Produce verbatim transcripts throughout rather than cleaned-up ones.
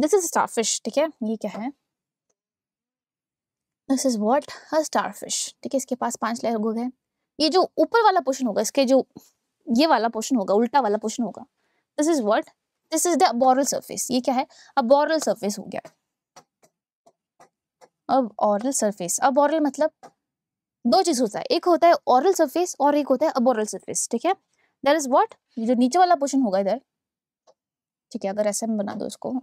This is starfish, ठीक है, ये क्या है, this is what a starfish, ठीक है। इसके पास पांच लेयर हो गए। ये जो ऊपर वाला पोर्शन होगा, इसके जो ये वाला पोर्शन होगा, उल्टा वाला पोर्शन होगा, this is what, this is the aboral surface. ये क्या है, अब बोरल सरफेस हो गया। अब ऑरल सरफेस, अब ऑरल मतलब दो चीज होता है, एक होता है ऑरल सरफेस और एक होता है अबोरल सरफेस, ठीक है। दैट इज व्हाट, जो नीचे वाला पोर्शन होगा इधर, ठीक है, अगर ऐसे हम बना दो इसको,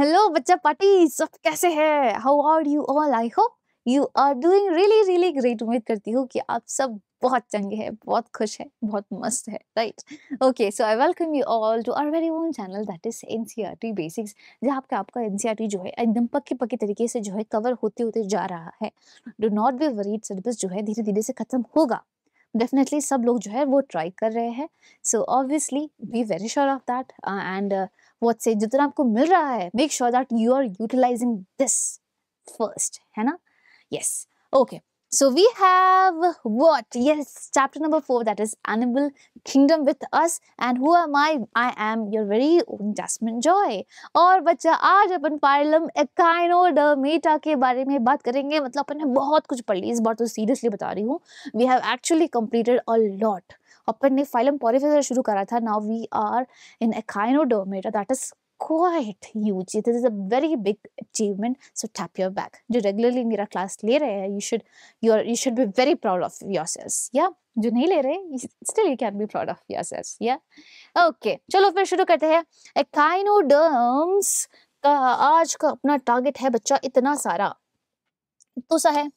हेलो बच्चा पार्टी, सब कैसे हैं, how are you all, I hope you are doing really really great. उम्मीद करती हूँ कि आप सब बहुत चंगे हैं, बहुत खुश हैं, बहुत मस्त है, right. Okay, so I welcome you all to our very own channel that is NCERT basics, जहाँ आपका आपका एनसीईआरटी जो है एकदम पक्के पक्के तरीके से जो है कवर होते होते जा रहा है। Do not be worried, syllabus जो है धीरे धीरे से खत्म होगा, डेफिनेटली सब लोग जो है वो ट्राई कर रहे हैं, so obviously be very sure of that. And what से जितना आपको मिल रहा है, make sure that you are utilising this first, है ना। Yes, okay, so we have what, yes, chapter number four, that is animal kingdom with us, and who am I, I am your very own Jasmine Joy। और बच्चा आज अपन phylum echinodermata के बारे में बात करेंगे। मतलब अपन ने बहुत कुछ पढ़ लिया इस बार, तो सीरियसली बता रही हूँ, we have actually completed a lot। अपन ने फाइलम पोरिफेरा शुरू करा था, now we are in echinodermata, that is quite huge, this is a very big achievement, so tap your back। जो रेगुलरली मेरा क्लास ले रहे हैं, you should you are you should be very proud of yourselves, yeah। जो नहीं ले रहे, still you can be proud of yourselves, yeah। okay, चलो फिर शुरू करते हैं। एकाइनोडर्म्स का आज का अपना टारगेट है बच्चा इतना सारा, तो सा है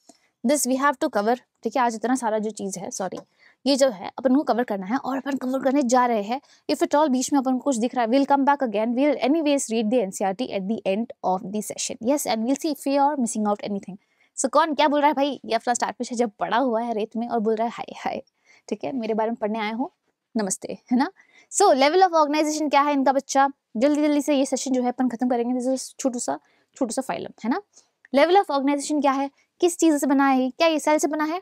this we have to cover, ठीक है। आज इतना सारा जो चीज है, सॉरी, ये जो है अपन को कवर करना है और अपन कवर करने जा रहे हैं। इफ इट ऑल बीच में अपन को कुछ दिख रहा है, we will come back again, we will anyways read the NCERT at the end of the session, yes, and we will see if you are missing out anything. So कौन क्या बोल रहा है भाई, ये अपना स्टारफिश है जब बड़ा हुआ है रेत में और बोल रहा है हाय हाय, ठीक है, मेरे बारे में पढ़ने आए हो, नमस्ते, है ना। सो लेवल ऑफ ऑर्गेनाइजेशन क्या है इनका बच्चा, जल्दी जल्दी से ये सेशन जो है अपन खत्म करेंगे, छोटू सा छोटू सा फाइलम, है ना। लेवल ऑफ ऑर्गेनाइजेशन क्या है, किस चीज से बना है, क्या ये सेल से बना है,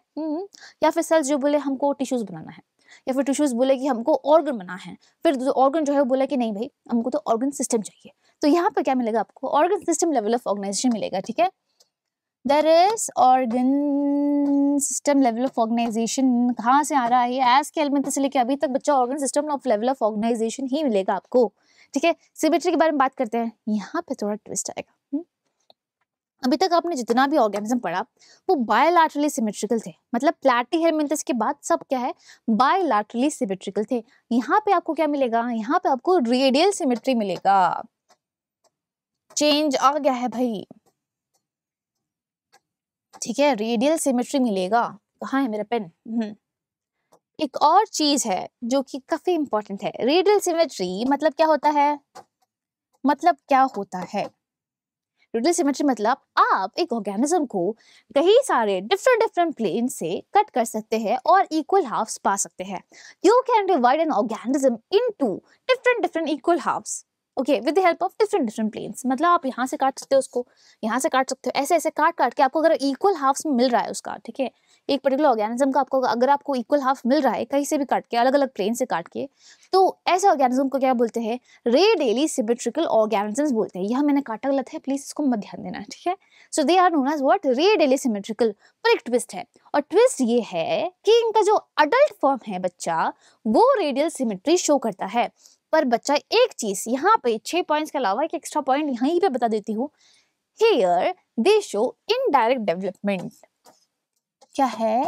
या फिर सेल्स जो बोले हमको टिश्यूज बनाना है, या फिर टिश्यूज बोले कि हमको ऑर्गन बना है, फिर जो ऑर्गन जो है बोला कि नहीं भाई हमको तो ऑर्गन सिस्टम चाहिए। तो यहाँ पर क्या मिलेगा आपको, organ system level of organisation मिलेगा, ठीक है। There is organ system level of organisation, कहाँ से आ रहा है, एस्केलमिंथेस से लेके अभी तक बच्चा organ system of level of organisation ही मिलेगा आपको, ठीक है। सिमेट्री के बारे में बात करते हैं, यहाँ पे थोड़ा ट्विस्ट आएगा। अभी तक आपने जितना भी ऑर्गेनिज्म पढ़ा वो बायलैटरली सिमेट्रिकल थे, मतलब प्लैटीहेलमिंथेस के बाद सब क्या है बायलैटरली सिमेट्रिकल थे। यहाँ पे आपको क्या मिलेगा, यहाँ पे आपको रेडियल सिमेट्री मिलेगा, चेंज आ गया है भाई, ठीक है, रेडियल सिमेट्री मिलेगा। कहाँ है मेरा पेन, एक और चीज है जो कि काफी इंपॉर्टेंट है, रेडियल सिमेट्री मतलब क्या होता है, मतलब क्या होता है रेडियल सिमेट्री, मतलब आप एक ऑर्गेनिज्म को कई सारे डिफरेंट डिफरेंट प्लेन से कट कर सकते हैं और इक्वल हाफ्स पा सकते हैं। You can divide an organism into different different equal halves, okay, with the help of different different planes. मतलब आप यहाँ से काट सकते हो उसको, यहाँ से काट सकते हो, ऐसे ऐसे काट काट के आपको अगर इक्वल हाफ्स मिल रहा है उसका, ठीक है, एक पर्टिकुलर ऑर्गेनिज्म का आपको अगर आपको इक्वल हाफ मिल रहा है कहीं से भी काट के, अलग अलग प्लेन से काट के, तो ऐसे ऑर्गेनिज्म को क्या बोलते हैं, रेडियली सिमेट्रिकल ऑर्गेनिजम्स बोलते हैं। यह मैंने काटा गलत है, प्लीज इसको मत ध्यान देना, ठीक है। So they are known as what, radially symmetrical. पर एक ट्विस्ट है, और ट्विस्ट ये है कि इनका जो अडल्ट फॉर्म है बच्चा वो रेडियल सिमेट्री शो करता है। पर बच्चा एक चीज यहाँ पे छह पॉइंट्स के अलावा एक एक्स्ट्रा पॉइंट यहीं पे बता देती हूँ, here they show indirect development. क्या है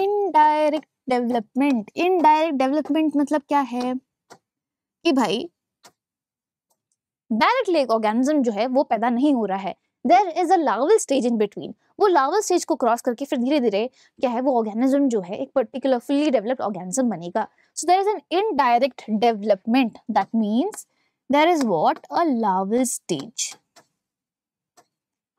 इनडायरेक्ट डेवलपमेंट, इनडायरेक्ट डेवलपमेंट मतलब क्या है कि भाई डायरेक्टली एक ऑर्गेनिज्म जो है वो पैदा नहीं हो रहा है, there is a larval stage in between. वो लार्वल स्टेज को क्रॉस करके फिर धीरे धीरे क्या है वो ऑर्गेनिज्म जो है एक पर्टिकुलर फुली डेवलप्ड ऑर्गेनिज्म बनेगा। So there is an indirect development, that means there is what, a larval stage।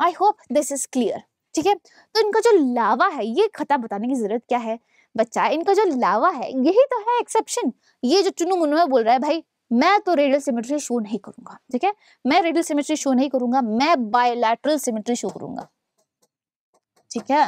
I hope this is clear, ठीक है। तो इनका जो लावा है, ये खता बताने की जरूरत क्या है बच्चा, इनका जो लावा है यही तो है एक्सेप्शन। ये जो चुनु मुनु बोल रहा है भाई मैं तो रेडियल सिमेट्री शो नहीं करूंगा, ठीक है, मैं रेडियल सिमेट्री शो नहीं करूंगा, मैं बायलैटरल सिमेट्री शो करूंगा, ठीक है।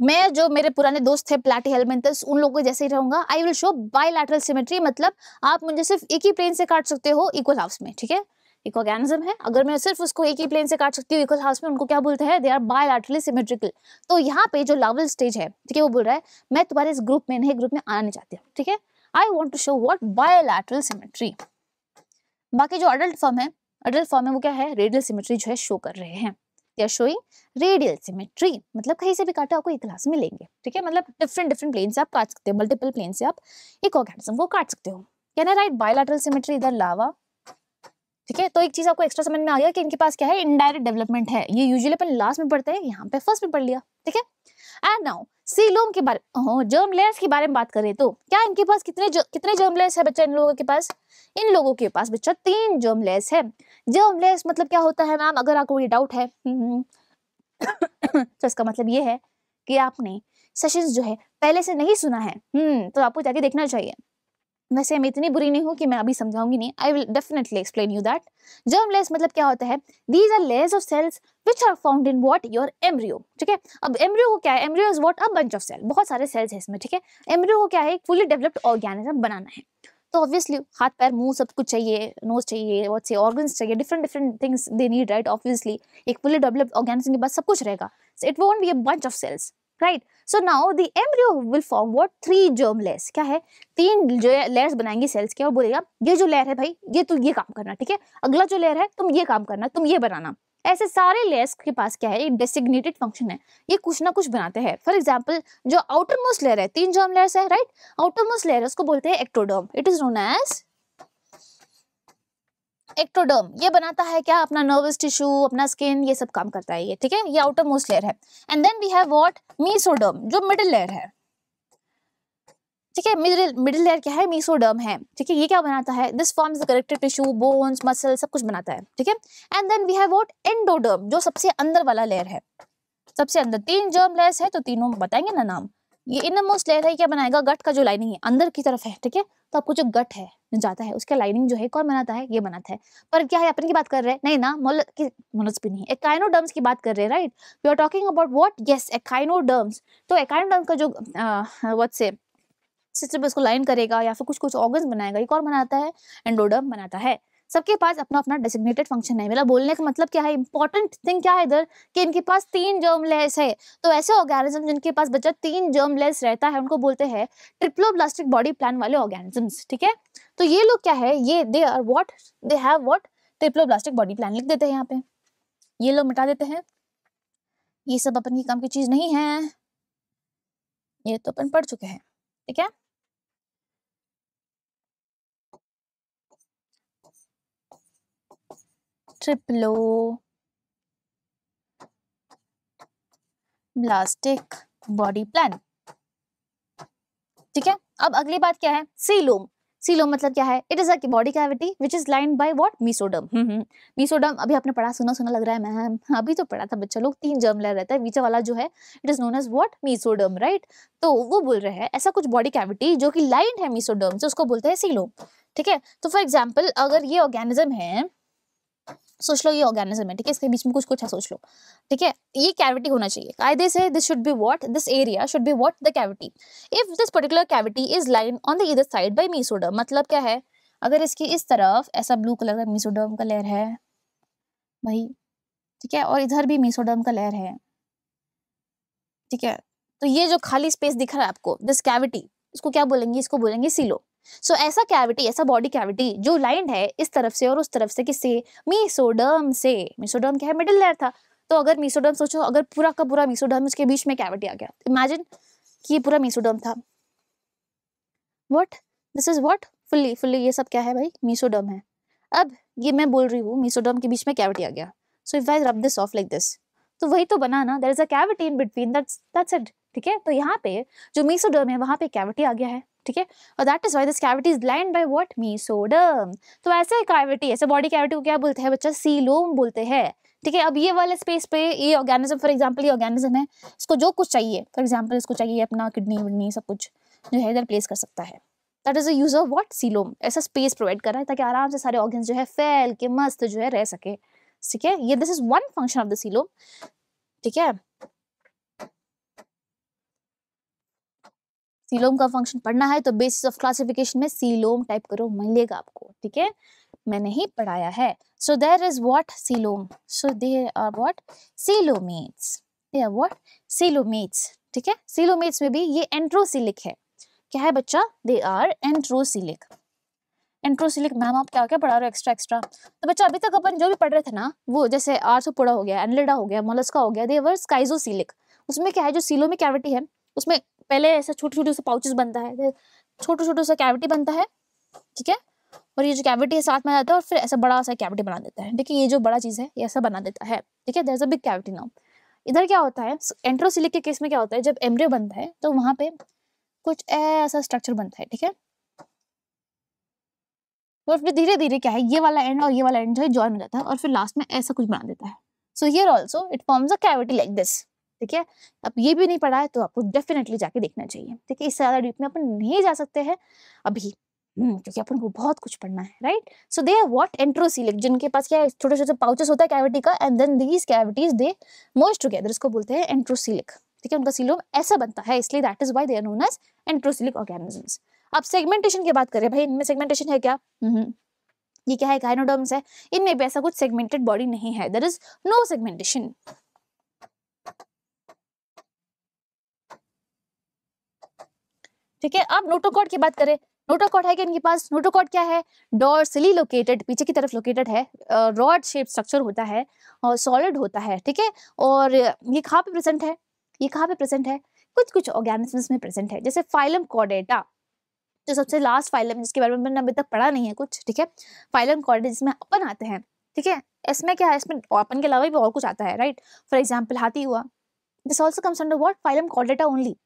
मैं जो मेरे पुराने दोस्त थे प्लैटीहेल्मिन्थस उन लोगों के जैसे ही रहूंगा। I will show bilateral symmetry, मतलब आप मुझे सिर्फ एक ही प्लेन से काट सकते हो इक्वल हाफ्स में, ठीक है। एक ऑर्गेनिज्म है, अगर मैं सिर्फ उसको एक ही प्लेन से काट सकती हूँ इक्वल हाफ्स में, उनको क्या बोलते हैं, दे आर बायलैटरली सिमेट्रिकल। तो यहाँ पे जो लार्वल स्टेज है, ठीक है, वो बोल रहा है मैं तुम्हारे इस ग्रुप में नहीं, ग्रुप में आना नहीं चाहती हूँ, ठीक है। I want to show what bilateral symmetry. बाकी जो अडल्ट फॉर्म है, अडल्ट फॉर्म में वो क्या है, रेडियल सिमेट्री जो है शो कर रहे हैं। They are showing radial symmetry, मतलब कहीं से भी काटा आपको एक क्लास में लेंगे, ठीक है। मतलब डिफरेंट डिफरेंट प्लेन से आप काट सकते हो, मल्टीपल प्लेन से आप एक ऑर्गेनिज्म को काट सकते हो। Can I write bilateral symmetry इधर लावा, ठीक है। तो एक चीज आपको एक्स्ट्रा समझ में आ गया कि इनके पास क्या है, इनडायरेक्ट डेवलपमेंट है। ये यूजुअली अपन लास्ट में पढ़ते हैं, यहाँ पे फर्स्ट में पढ़ लिया, ठीक है। एंड नाउ सीलोम के बारे में, जर्म लेयर्स के बारे में बात करें तो क्या इनके पास कितने ज, कितने जर्म लेयर्स है बच्चा, इन लोगों के पास, इन लोगों के पास बच्चा तीन जर्म लेयर्स है। जर्म लेयर्स मतलब क्या होता है मैम, अगर आपको ये डाउट है तो इसका मतलब ये है कि आपने सेशंस जो है पहले से नहीं सुना है, हम्म तो आपको जाके देखना चाहिए। वैसे मैं इतनी बुरी नहीं हूँ कि मैं अभी समझाऊंगी नहीं, I will definitely explain you that. Germ layers मतलब क्या होता है, these are layers of cells which are found in what your embryo, ठीक है। अब एम्ब्रियो को क्या है, embryo is what a bunch of cell, बहुत सारे सेल्स है इसमें, ठीक है। एम्ब्रियो को क्या है, फुली डेवलप्ड ऑर्गेनिज्म बनाना है, तो ऑब्वियसली हाथ पैर मुंह सब कुछ चाहिए, नोज चाहिए, बहुत से ऑर्गन्स चाहिए, different different things they need, right. Obviously एक फुली डेवलप्ड ऑर्गेनिज्म के पास सब कुछ रहेगा, so it won't be a bunch of cells, right. So now the embryo will form what three germ layers, क्या है, तीन लेयर्स बनाएंगे सेल्स के और बोलेगा ये जो लेयर है भाई ये तुम ये काम करना, ठीक है, अगला जो लेयर है तुम ये काम करना, तुम ये बनाना। ऐसे सारे लेयर्स के पास क्या है, एक डेसिग्नेटेड फंक्शन है, ये कुछ ना कुछ बनाते हैं। फॉर एग्जाम्पल जो आउटर मोस्ट लेयर है, तीन जर्म लेयर्स है, राइट, आउटर मोस्ट लेयर उसको बोलते हैं ectoderm, it is known as ectoderm. ये बनाता है क्या, अपना नर्वस टिश्यू, अपना स्किन, ये सब काम करता है ये, ठीक है, ये आउटर मोस्ट लेयर है। And then we have what mesoderm, जो मिडिल लेयर है, ठीक है, मिडिल मिडिल लेयर क्या है, मेसोडर्म है, ठीक है। ये क्या बनाता है, this forms the connective tissue, bones, muscle, सब कुछ बनाता है, ठीक है। And then we have what endoderm, जो सबसे अंदर वाला लेयर है, सबसे अंदर। तीन जर्म लेयर्स है तो तीनों बताएंगे ना नाम। ये इनर मोस्ट लेयर है, क्या बनाएगा, गट का जो लाइनिंग है अंदर की तरफ है, ठीक है, तो आपको जो गट है जाता है उसका लाइनिंग जो है कौन बनाता है, ये बनाता है। पर क्या है, अपन की बात कर रहे हैं नहीं ना, मोल की मोलस भी नहीं, एकाइनोडर्म्स की बात कर रहे हैं, right. We are talking about what, yes echinoderms. तो एकाइनोडर्म्स का जो व्हाट से सिस्टम उसको लाइन करेगा या फिर कुछ कुछ ऑर्गन्स बनाएगा, ये कौन बनाता है, एंडोडर्म बनाता है। सबके पास अपना अपना डेसिग्नेटेड फंक्शन है। मेरा बोलने का मतलब क्या है, इंपॉर्टेंट थिंग क्या है इधर कि इनके पास तीन जर्म लेयर्स है, तो ऐसे ऑर्गेनिज्म जिनके पास बच्चा तीन जर्म लेयर्स रहता है उनको बोलते हैं ट्रिप्लोब्लास्टिक बॉडी प्लान वाले ऑर्गेनिजम्स, ठीक है। तो ये लोग क्या है, ये they are what, they have what triploblastic body plan, लिख देते हैं यहाँ पे, ये लोग मिटा देते हैं, ये सब अपन की काम की चीज नहीं है, ये तो अपन पढ़ चुके हैं, ठीक है। ट्रिप्लोब्लास्टिक बॉडी प्लान, ठीक है। अब अगली बात क्या है, सीलोम। सीलोम मतलब क्या है, it is a body cavity which is lined by what, mesoderm. Mesoderm अभी आपने पढ़ा, सुना सुना लग रहा है मैम, अभी तो पढ़ा था बच्चा लोग, तीन जर्म लेयर रहता है, बीच वाला जो है it is known as what, mesoderm, right. तो वो बोल रहे हैं ऐसा कुछ बॉडी कैविटी जो कि लाइन्ड है मेसोडर्म से, उसको बोलते हैं सीलोम, ठीक है। तो फॉर एग्जाम्पल अगर ये ऑर्गेनिज्म है, सोच लो ये ऑर्गेनिज्म है, ठीक है, इसके बीच में कुछ कुछ है, सोच लो, ठीक है, ये कैविटी होना चाहिए कायदे से, this should be what, this area should be what the cavity. If this particular cavity is line on the either side by mesoderm, मतलब क्या है, अगर इसकी इस तरफ ऐसा ब्लू कलर का मेसोडर्म का लेयर है भाई, ठीक है, और इधर भी मेसोडर्म का लेयर है, ठीक है, तो ये जो खाली स्पेस दिख रहा है आपको, दिस कैविटी, इसको क्या बोलेंगे, इसको बोलेंगे सीलो। सो so, ऐसा कैविटी, ऐसा बॉडी कैविटी जो लाइन्ड है इस तरफ से और उस तरफ से, किससे, मेसोडर्म से। मेसोडर्म क्या है, मिडिल लेयर था, तो अगर मेसोडर्म, सोचो अगर पूरा का पूरा मेसोडर्म, उसके बीच में कैविटी आ गया, इमेजिन कि ये पूरा मेसोडर्म था, what this is what fully fully ये सब क्या है भाई, मेसोडर्म है। अब ये मैं बोल रही हूँ मेसोडर्म के बीच में कैविटी आ गया, so if I rub this of like this, तो वही तो बना ना, there is a cavity in between, that's that's it, ठीक है। तो यहाँ पे जो मेसोडर्म है वहां पे कैविटी आ गया है, ठीक है, और that is why this cavity is lined by what, mesoderm. तो ऐसे कैविटी, ऐसे बॉडी कैविटी को क्या बोलते हैं बच्चा, सीलोम बोलते हैं, ठीक है। अब ये वाले स्पेस पे ये ऑर्गेनिज्म, फॉर एग्जांपल ये ऑर्गेनिज्म है, इसको जो कुछ चाहिए, फॉर एग्जांपल इसको चाहिए अपना किडनी विडनी सब कुछ जो है इधर प्लेस कर सकता है, that is the use of what, coelom. ऐसा स्पेस प्रोवाइड कर रहा है ताकि आराम से सारे ऑर्गन्स जो है फैल के मस्त जो है रह सके, ठीक है, ये this is one function of the coelom, ठीक है। सीलोम का फंक्शन पढ़ना है तो बेसिस ऑफ क्लासिफिकेशन में सीलोम टाइप करो, मिलेगा आपको, ठीक है, मैंने ही पढ़ाया है. So there is what coelom, so there are what coelomates, there what coelomates, ठीक है. सीलोमेट्स में भी ये एंट्रोसिलिक है, क्या है बच्चा, they are enterocoelic. Enterocoelic ma'am आप क्या क्या पढ़ा रहे हो एक्स्ट्रा एक्स्ट्रा, तो बच्चा अभी तक अपन जो भी पढ़ रहे थे ना वो, जैसे आर्थ्रोपोडा हो गया, एनलिडा हो गया, मोलस्का हो गया, दे वर स्काइजोसिलिक. उसमें क्या है, जो सीलो में कैविटी है उसमें पहले ऐसा छोटे छोटे से पाउचेस बनता है, छोटे छोटे सा कैविटी बनता है, ठीक है, और ये जो कैविटी है साथ में आ जाता है और फिर ऐसा बड़ा सा कैविटी बना देता है. देखिए ये जो बड़ा चीज़ है ये ऐसा बना देता है, ठीक है, there is a big cavity now. इधर क्या होता है एंट्रोसिलिक के केस में, क्या होता है जब एम्ब्रियो बनता है तो वहाँ पे कुछ ऐसा स्ट्रक्चर बनता है, ठीक है, और फिर धीरे धीरे क्या है ये वाला एंड और ये वाला एंड जो है जॉइन हो जाता है और फिर लास्ट में ऐसा कुछ बना देता है. So here also it forms a cavity like this, ठीक है. अब ये भी नहीं पढ़ा है तो आपको डेफिनेटली जाके देखना चाहिए, ठीक है, इससे ज्यादा डीप में अपन नहीं जा सकते हैं अभी क्योंकि अपन को बहुत कुछ पढ़ना है, right. So they are what enterocoelic, जिनके पास क्या है छोटे छोटे पाउचेस होता है कैविटी का, and then these cavities they merge together, इसको बोलते हैं एंट्रोसिलिक, ठीक है. उनका सीलोम ऐसा बनता है, इसलिए that is why they are known as enterocoelic organisms. अब सेगमेंटेशन की बात करें, भाई इनमें सेगमेंटेशन है क्या, ये क्या है काइनोडर्म्स है, इनमें भी ऐसा कुछ सेगमेंटेड बॉडी नहीं है, देयर इज नो सेगमेंटेशन. ठीक है, अब नोटोकॉर्ड की बात करें, नोटोकॉर्ड है कि इनके पास, नोटोकॉर्ड क्या है डॉर्सली लोकेटेड, पीछे की तरफ लोकेटेड है, रॉड शेप स्ट्रक्चर होता है और सॉलिड होता है, ठीक है, और ये कहाँ पे प्रेजेंट है, ये कहाँ पे प्रेजेंट है, कुछ कुछ ऑर्गेनिजम्स में प्रेजेंट है, जैसे फाइलम कॉर्डेटा, जो सबसे लास्ट फाइलम जिसके बारे में मैंने अभी तक पढ़ा नहीं है कुछ, ठीक है, फाइलम कॉर्डेटा जिसमें अपन आते हैं, ठीक है, इसमें क्या है, इसमें अपन के अलावा भी और कुछ आता है, राइट. फॉर एग्जाम्पल हाथी हुआ, this also comes under what phylum Chordata only.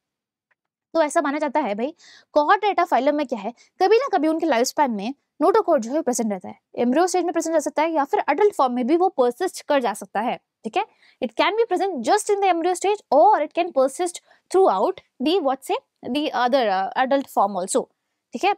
तो ऐसा माना जाता है भाई कॉर्डेटा फाइलम में क्या है, कभी ना कभी उनके लाइफ स्पैन में नोटोकॉर्ड जो है प्रेजेंट रहता है, एम्ब्रियो स्टेज में प्रेजेंट रह सकता है या फिर अडल्ट फॉर्म में भी वो परसिस्ट कर जा सकता है, ठीक है. It can be present just in the embryo stage और it can persist throughout the what say the other adult form also, ठीक है,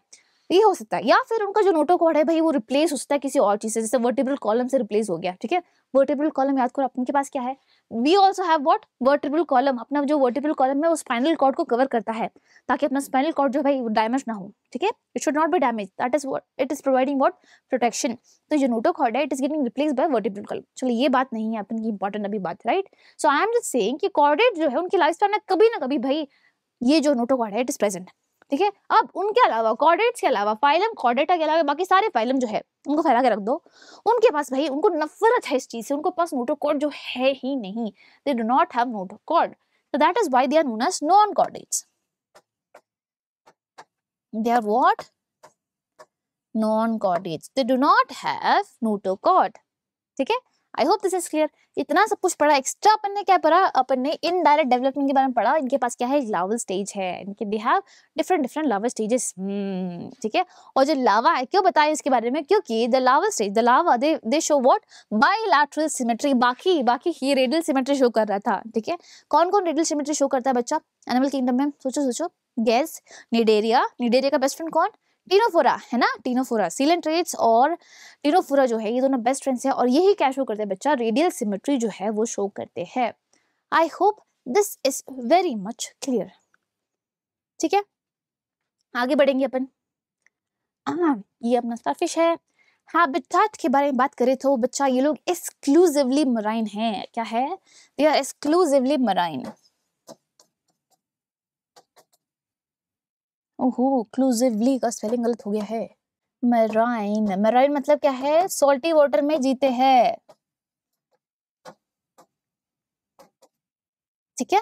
ये हो सकता है, या फिर उनका जो नोटोकॉर्ड है भाई वो रिप्लेस हो सकता है किसी और चीज से, जैसे वर्टिब्रल कॉलम से रिप्लेस हो गया, ठीक है. वर्टिब्रल कॉलम याद करो अपन के पास क्या है, we also have what vertebral column, अपना जो वर्टिब्रल कॉलम है वो स्पाइनल कॉर्ड को कवर करता है ताकि अपना स्पाइनल कॉर्ड जो भाई डैमेज ना हो, ठीक है, it should not be damage, that is what it is providing what protection. तो जो नोटोकॉर्ड है it is getting replace by vertebral column. चलिए ये बात नहीं है अपन की इंपॉर्टेंट अभी बात, right. So I am just saying कि कॉर्डेट जो है उनकी लाइफ स्पैन में कभी ना कभी भाई ये जो नोटोकॉर्ड है इट इज प्रेजेंट, ठीक है. अब उनके अलावा कॉर्डेट्स के अलावा फाइलम कॉर्डेटा के अलावा बाकी सारे फाइलम जो है उनको फैला के रख दो, उनके पास भाई उनको नफरत है इस चीज से, उनके पास नोटोकॉर्ड जो है ही नहीं, they do not have notochord, so that is why they are known as non chordates, they are what non chordates, they do not have notochord, ठीक है. I hope this is clear. इतना सब कुछ पढ़ा, एक्स्ट्रा अपन ने क्या पढ़ा, अपन ने इनडायरेक्ट डेवलपमेंट के बारे में पढ़ा, इनके पास क्या है लार्वल स्टेज है, इनके they have different different larval stages, ठीक है. और जो लावा है क्यों बताया इसके बारे में, क्योंकि the larval stage the larva they they show what bilateral symmetry, बाकी बाकी ही रेडियल सिमेट्री शो कर रहा था, ठीक है. कौन कौन रेडियल सिमेट्री शो करता है बच्चा एनिमल किंगडम में, सोचो सोचो, गैस निडेरिया, निडेरिया का बेस्ट फ्रेंड कौन, टीनोफोरा है ना, टीनोफोरा, सीलेंट रेट्स और टीनोफोरा जो है ये दोनों बेस्ट फ्रेंड्स हैं और यही क्या शो करते हैं बच्चा, रेडियल सिमेट्री जो है वो शो करते हैं. I hope this is very much clear, ठीक है. आगे बढ़ेंगे अपन, हाँ ये अपना स्टारफिश है. हैबिटेट के बारे में बात करें तो बच्चा ये लोग एक्सक्लूसिवली मराइन हैं, क्या है, दे आर एक्सक्लूसिवली मराइन. ओहो क्लूसिवली का स्पेलिंग गलत हो गया है, मैराइन, मैराइन मतलब क्या है, सॉल्टी वाटर में जीते हैं, ठीक है.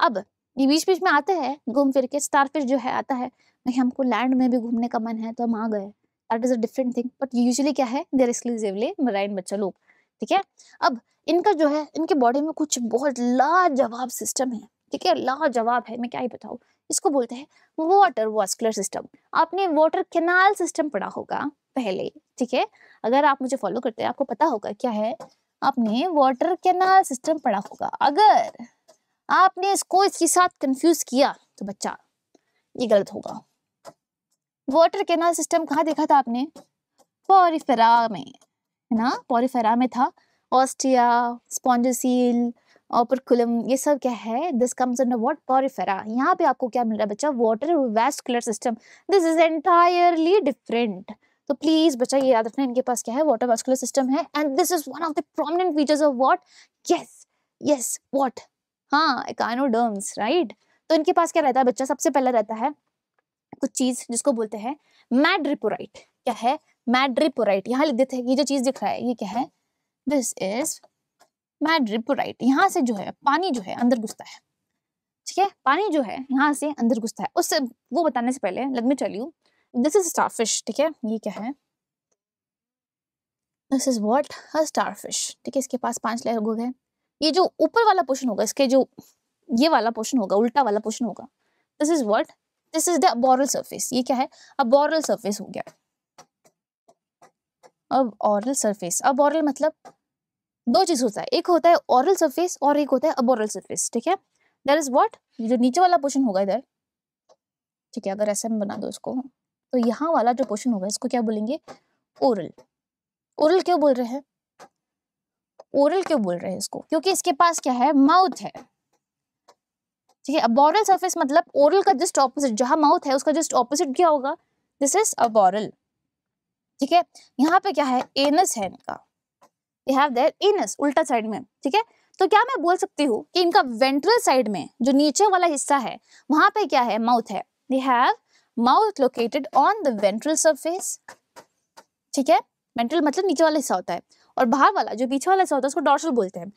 अब ये बीच बीच में आते हैं घूम फिर के, स्टारफिश जो है आता है, नहीं हमको लैंड में भी घूमने का मन है तो हम आ गए, that is a different thing, but usually क्या है देयर एक्सक्लूसिवली मैराइन बच्चा लोग, ठीक है. अब इनका जो है इनके बॉडी में कुछ बहुत लाजवाब सिस्टम है, ठीक है, लाजवाब है, मैं क्या ही बताऊँ, इसको बोलते हैं वाटर वास्कुलर सिस्टम. आपने वाटर कैनाल सिस्टम पढ़ा होगा पहले, ठीक है, अगर आप मुझे फॉलो करते हैं आपको पता होगा क्या है, आपने वाटर कैनाल सिस्टम पढ़ा होगा. अगर आपने इसको इसके साथ कंफ्यूज किया तो बच्चा ये गलत होगा. वाटर कैनाल सिस्टम कहाँ देखा था आपने, पॉरिफेरा में है ना, पॉरिफेरा में था, ऑस्टिया, स्पॉन्जसील, ओपरकुलम, ये सब क्या है, this comes under what, Porifera. यहाँ पे आपको क्या मिल रहा है बच्चा, water vascular system. This is entirely different. तो प्लीज बच्चा ये याद रखना, इनके पास क्या है, वाटर वैस्कुलर सिस्टम है। And this is one of the prominent features of what, yes yes what, हाँ एकाइनोडर्म्स, राइट। तो इनके पास क्या रहता है बच्चा, सबसे पहला रहता है कुछ चीज जिसको बोलते हैं मैड्रिपोराइट। क्या है, मैड्रिपोराइट। यहाँ लिख देते हैं, ये जो चीज दिख रहा है ये क्या है, दिस इज मैड्रिपोराइट। यहाँ से जो है पानी जो है अंदर घुसता है, ठीक है, पानी जो है यहाँ से अंदर घुसता है। उससे वो बताने से पहले let me tell you, this is starfish, ठीक है, ये क्या है, this is what, a starfish, ठीक है। इसके पास पांच लेयर हो गए। ये जो ऊपर वाला पोर्शन होगा, इसके जो ये वाला पोर्शन होगा, उल्टा वाला पोर्शन होगा, this is what, this is the aboral surface. ये क्या है, अब बोरल सरफेस हो गया। अब ऑरल सरफेस, अब ऑरल मतलब दो चीज होता है, एक होता है ऑरल सरफेस और एक होता है अबोरल सरफेस, ठीक है। दैट इज व्हाट, जो नीचे वाला पोर्शन होगा इधर, ठीक है, अगर ऐसे में बना दो इसको, तो यहाँ वाला जो पोर्शन होगा इसको क्या बोलेंगे, ओरल। ओरल क्यों बोल रहे हैं, ओरल क्यों बोल रहे हैं इसको, क्योंकि इसके पास क्या है, माउथ है, ठीक है। अबोरल सरफेस मतलब ओरल का जस्ट ऑपोजिट, जहां माउथ है उसका जस्ट ऑपोजिट क्या होगा, दिस इज अबोरल, ठीक है। यहाँ पे क्या है, एनस है इनका, they have their anus, उल्टा साइड में, ठीक है। तो क्या मैं बोल सकती हूँ कि इनका वेंट्रल साइड में जो नीचे वाला हिस्सा है वहां पे क्या है, माउथ है। they have mouth located on the ventral surface, ठीक है। ventral मतलब नीचे वाला हिस्सा होता है, और बाहर वाला जो पीछे वाला हिस्सा होता है उसको डॉर्सल बोलते हैं।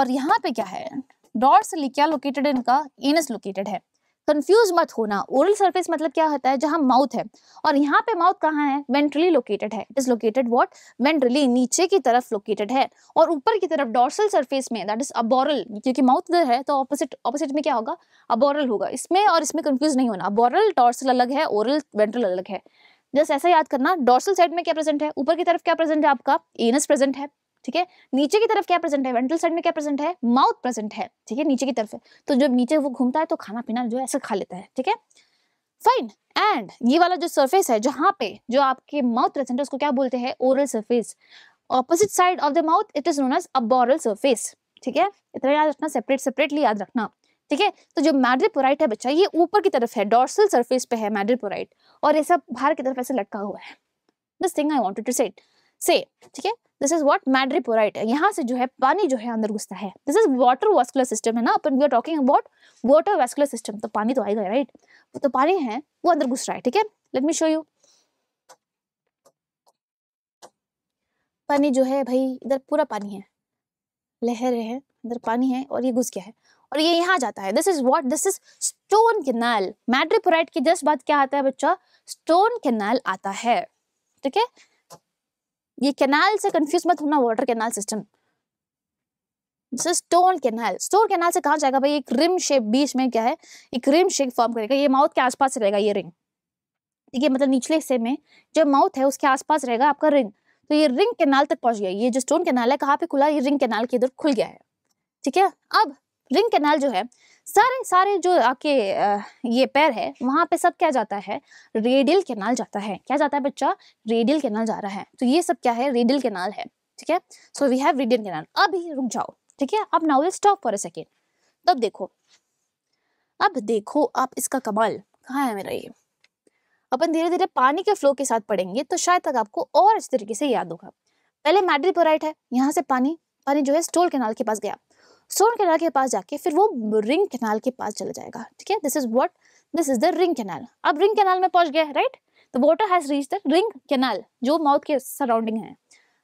और यहाँ पे क्या है, डॉर्सली क्या लोकेटेड है इनका, एनस लोकेटेड है। कंफ्यूज मत होना, ओरल सरफेस मतलब क्या होता है, जहां माउथ है, और यहाँ पे माउथ कहाँ है, वेंट्रली लोकेटेड है। It is located what, ventrally, नीचे की तरफ लोकेटेड है। और ऊपर की तरफ डॉर्सल सरफेस में, दैट इज अबोरल, क्योंकि माउथ इधर है तो ऑपोजिट ऑपोजिट में क्या होगा, अबोरल होगा। इसमें और इसमें कंफ्यूज नहीं होना, अबोरल डॉर्सल अलग है, ओरल वेंट्रल अलग है। जस्ट ऐसा याद करना, डॉर्सल साइड में क्या प्रेजेंट है, ऊपर की तरफ क्या प्रेजेंट है, आपका एनस प्रेजेंट है, ठीक है। नीचे की तरफ क्या प्रेजेंट है, वेंट्रल साइड में क्या प्रेजेंट है, माउथ प्रेजेंट है, ठीक है, नीचे की तरफ है। तो जब नीचे वो घूमता है तो खाना पीना जो है ऐसे खा लेता है, ठीक है, फाइन। एंड ये वाला जो सरफेस है जहाँ पे जो आपके माउथ प्रेजेंट है उसको क्या बोलते हैं, oral surface. Opposite side of the mouth it is known as aboral surface, ठीक है, इतना याद रखना, सेपरेट सेपरेटली याद रखना, ठीक है। तो जो मैड्रिपोराइट है बच्चा ये ऊपर की तरफ है, डॉर्सल सरफेस पे है मैड्रिपोराइट, और ये सब बाहर की तरफ ऐसे लटका हुआ है। This thing I wanted to say say ठीक है, दिस इज व्हाट मैड्रिपोराइट। यहाँ से जो है पानी जो है अंदर घुसता है, this is water vascular system है ना, अपन we are talking about water vascular system, तो पानी तो आएगा, राइट। तो पानी है वो अंदर घुस रहा है, ठीक है। लेट मी शो यू, पानी जो है भाई इधर पूरा पानी है, लहर है, इधर पानी है, और ये घुस गया है और ये यहाँ जाता है। This is what, this is stone canal. Madreporite के जस्ट बाद क्या आता है बच्चा, स्टोन कैनाल आता है, ठीक है। ये कैनाल से कंफ्यूज मत होना, water canal system, stone canal. Stone canal से कहाँ जाएगा भाई, एक रिम शेप, बीच में क्या है एक रिम शेप फॉर्म करेगा। ये माउथ के आसपास रहेगा ये रिंग, ठीक है, मतलब निचले हिस्से में जो माउथ है उसके आसपास रहेगा आपका रिंग। तो ये रिंग कैनाल तक पहुंच गया। ये जो स्टोन कैनाल है कहाँ पे खुला, ये रिंग कैनाल के इधर खुल गया है, ठीक है। अब रिंग कैनाल जो है सारे सारे जो आपके ये पैर है वहां पे सब क्या जाता है, रेडियल कैनाल जाता है। क्या जाता है बच्चा, रेडियल कैनाल जा रहा है। तो ये सब क्या है, रेडियल कैनाल है, ठीक है। So we have radial canal. अब ही रुक जाओ, ठीक है, अब now stop for a second. तब देखो, अब देखो आप इसका कमाल कहाँ है मेरा, ये अपन धीरे धीरे पानी के फ्लो के साथ पढ़ेंगे तो शायद तक आपको और अच्छी तरीके से याद होगा। पहले मैड्रिपोराइट है, यहाँ से पानी पानी जो है स्टोन कैनाल के पास गया, स्टोन कैनाल के पास जाके फिर वो रिंग कैनाल के पास चला जाएगा, ठीक है। This is what, this is the ring canal. अब रिंग कैनाल में पहुंच गया, right. The water has reached the ring canal जो माउथ के सराउंडिंग है।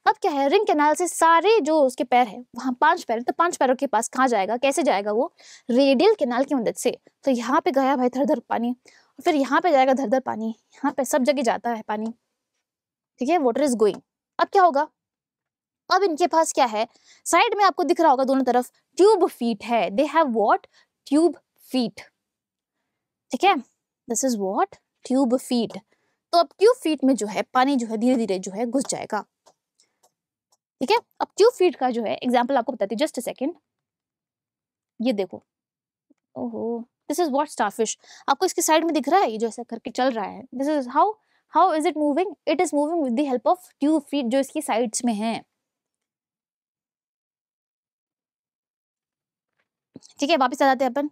अब क्या है, रिंग कैनाल से सारे जो उसके पैर है, वहां पांच पैर, तो पांच पैरों के पास कहाँ जाएगा, कैसे जाएगा वो, रेडियल कैनाल की मदद से। तो यहाँ पे गया भाई धर धर पानी, फिर यहाँ पे जाएगा धर धर पानी, यहाँ पे सब जगह जाता है पानी, ठीक है, वाटर इज गोइंग। अब क्या होगा, अब इनके पास क्या है, साइड में आपको दिख रहा होगा दोनों तरफ ट्यूब फीट है। They have what, tube feet, ठीक है, this is what, tube feet. तो अब ट्यूब फीट में जो है पानी जो है धीरे धीरे जो है घुस जाएगा, ठीक है। अब ट्यूब फीट का जो है एग्जांपल आपको बताती हूँ, जस्ट अ सेकेंड। ये देखो, ओहो, दिस इज व्हाट स्टारफिश। आपको इसके साइड में दिख रहा है, ये जो ऐसा करके चल रहा है, this is how how is it moving, it is moving with the help of tube feet जो इसकी साइड्स में है। ठीक है, वापस आ जाते हैं अपन।